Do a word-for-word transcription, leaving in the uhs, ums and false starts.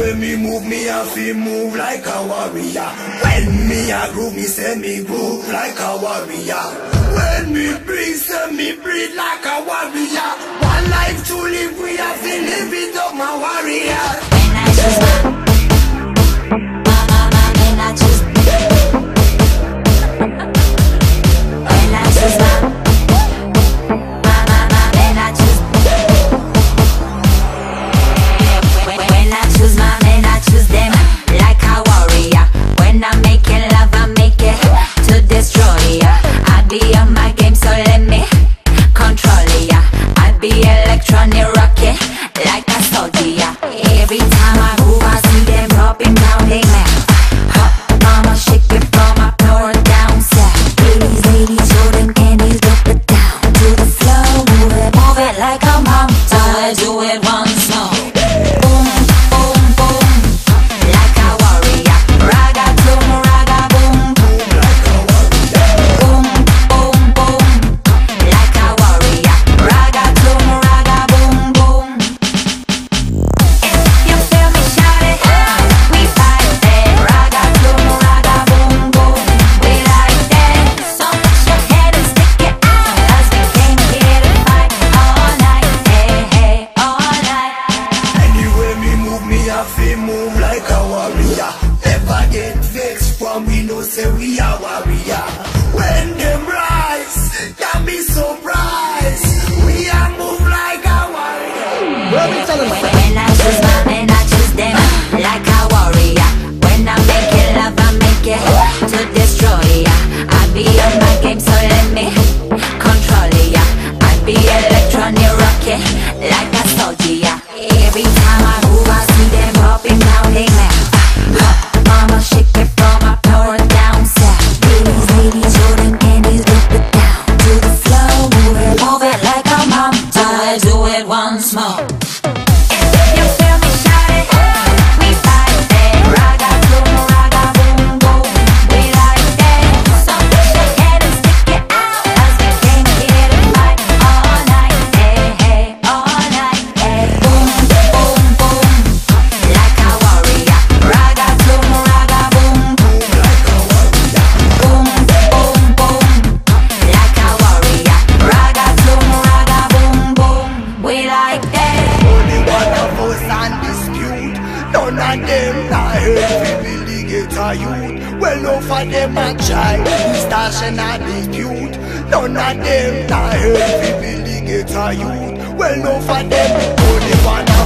When me move, me I feel move like a warrior. When me I groove, me say me groove like a warrior. When me breathe, say me breathe like a warrior. One life to live, we I feel live it up, my warrior. When I choose my, my, my, my, when I choose when I choose my, my, my, my, when I choose when, when, when I choose my, when I choose them like a warrior. When I'm making love, I make it to destroy ya. I be on my game, so let me control ya. I be electronic rocket like a soldier. Every time I move, I see them dropping down they map. Hot mama, shake it from my floor down south. Ladies, ladies, throw them candies, drop it down to the floor. Move it, move it like a mom. So I do it once more. Boom, boom, boom, like a warrior. Raga, boom, raga, boom, boom, like a warrior. Boom, boom, boom, like a warrior. Raga, boom, raga, boom, boom. If you feel me shout it, we fight it. Raga, boom, raga, boom, boom, we like that. So much your head and stick it out, 'cause we came here to fight all night, hey, hey, all night. Anyway, me move, me I feel move like a warrior. Never get vexed from we know say we are warrior. When them rise, can be surprised. We are move like a warrior. When, when I choose my, when I choose them like a warrior. When I make it love, I make it to destroy ya. I be on my game, so let me control ya. I be electronic rocket like a soldier. Every time I move, I see them hopping down they map. Hot mama, shake it from my floor down south. Ladies, ladies, throw them candies, drop it down to the floor. Move it, move it like a mom. So I do it once more. None of them, I heard people get a youth. Well, no for them, only one.